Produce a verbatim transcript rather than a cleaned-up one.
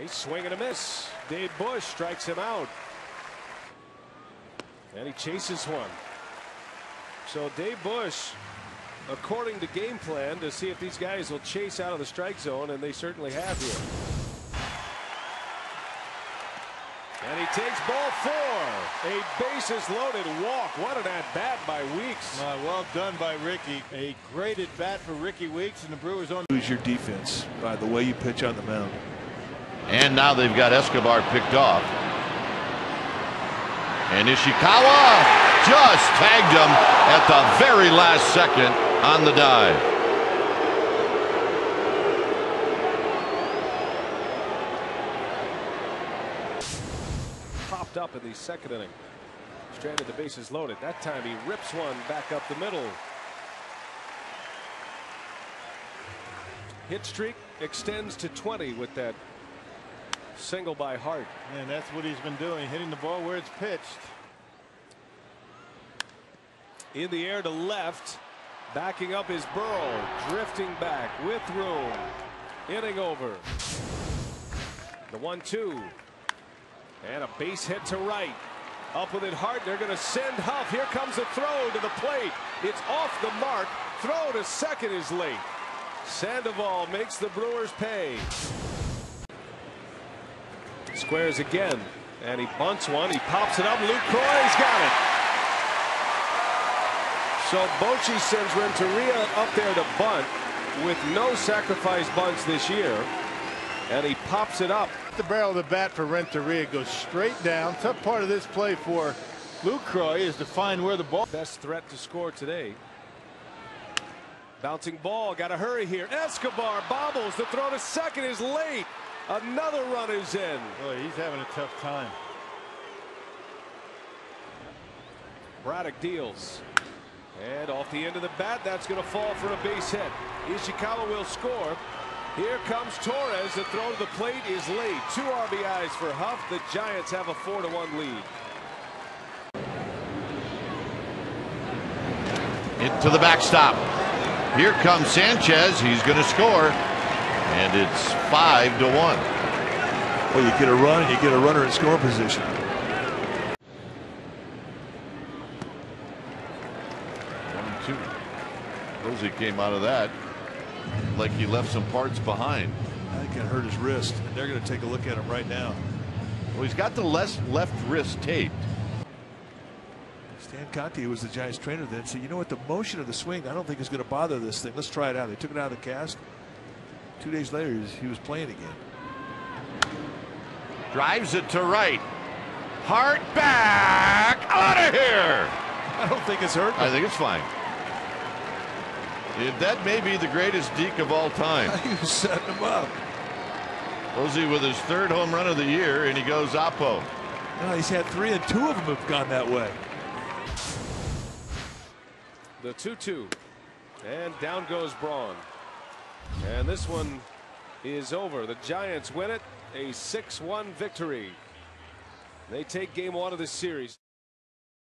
A swing and a miss. Dave Bush strikes him out. And he chases one. So Dave Bush, according to game plan, to see if these guys will chase out of the strike zone, and they certainly have here. And he takes ball four. A bases loaded walk. What an at bat by Weeks. Uh, well done by Ricky. A great at bat for Ricky Weeks and the Brewers on. Lose your defense by the way you pitch on the mound. And now they've got Escobar picked off. And Ishikawa just tagged him at the very last second on the dive. Popped up in the second inning. Stranded, the bases loaded. That time he rips one back up the middle. Hit streak extends to twenty with that single by Hart. And that's what he's been doing, hitting the ball where it's pitched. In the air to left, backing up is Burrow, drifting back with room. Inning over. The one two. And a base hit to right. Up with it, Hart. They're going to send Huff. Here comes a throw to the plate. It's off the mark. Throw to second is late. Sandoval makes the Brewers pay. Squares again, and he bunts one. He pops it up. Lucroy's got it. So Bochi sends Renteria up there to bunt with no sacrifice bunts this year, and he pops it up. The barrel of the bat for Renteria goes straight down. Tough part of this play for Lucroy is to find where the ball. Best threat to score today. Bouncing ball. Got to hurry here. Escobar bobbles. The throw to second is late. Another run is in. Boy, he's having a tough time. Braddock deals. And off the end of the bat, that's going to fall for a base hit. Ishikawa will score. Here comes Torres. The throw to the plate is late. Two R B Is for Huff. The Giants have a four to one lead. Into the backstop. Here comes Sanchez. He's going to score. And it's five to one. Well, you get a run, and you get a runner in score position. one two. Posey came out of that like he left some parts behind. That can hurt his wrist. And they're going to take a look at him right now. Well, he's got the less left wrist taped. Stan Conte was the Giants trainer then. So you know what? The motion of the swing, I don't think is going to bother this thing. Let's try it out. They took it out of the cast. Two days later, he was playing again. Drives it to right. Hart back out of here. I don't think it's hurt. I think it's fine. It, that may be the greatest deke of all time. He was setting him up. Posey with his third home run of the year, and he goes oppo. No, he's had three, and two of them have gone that way. The two two, and down goes Braun. And this one is over. The Giants win it. A six one victory. They take game one of this series.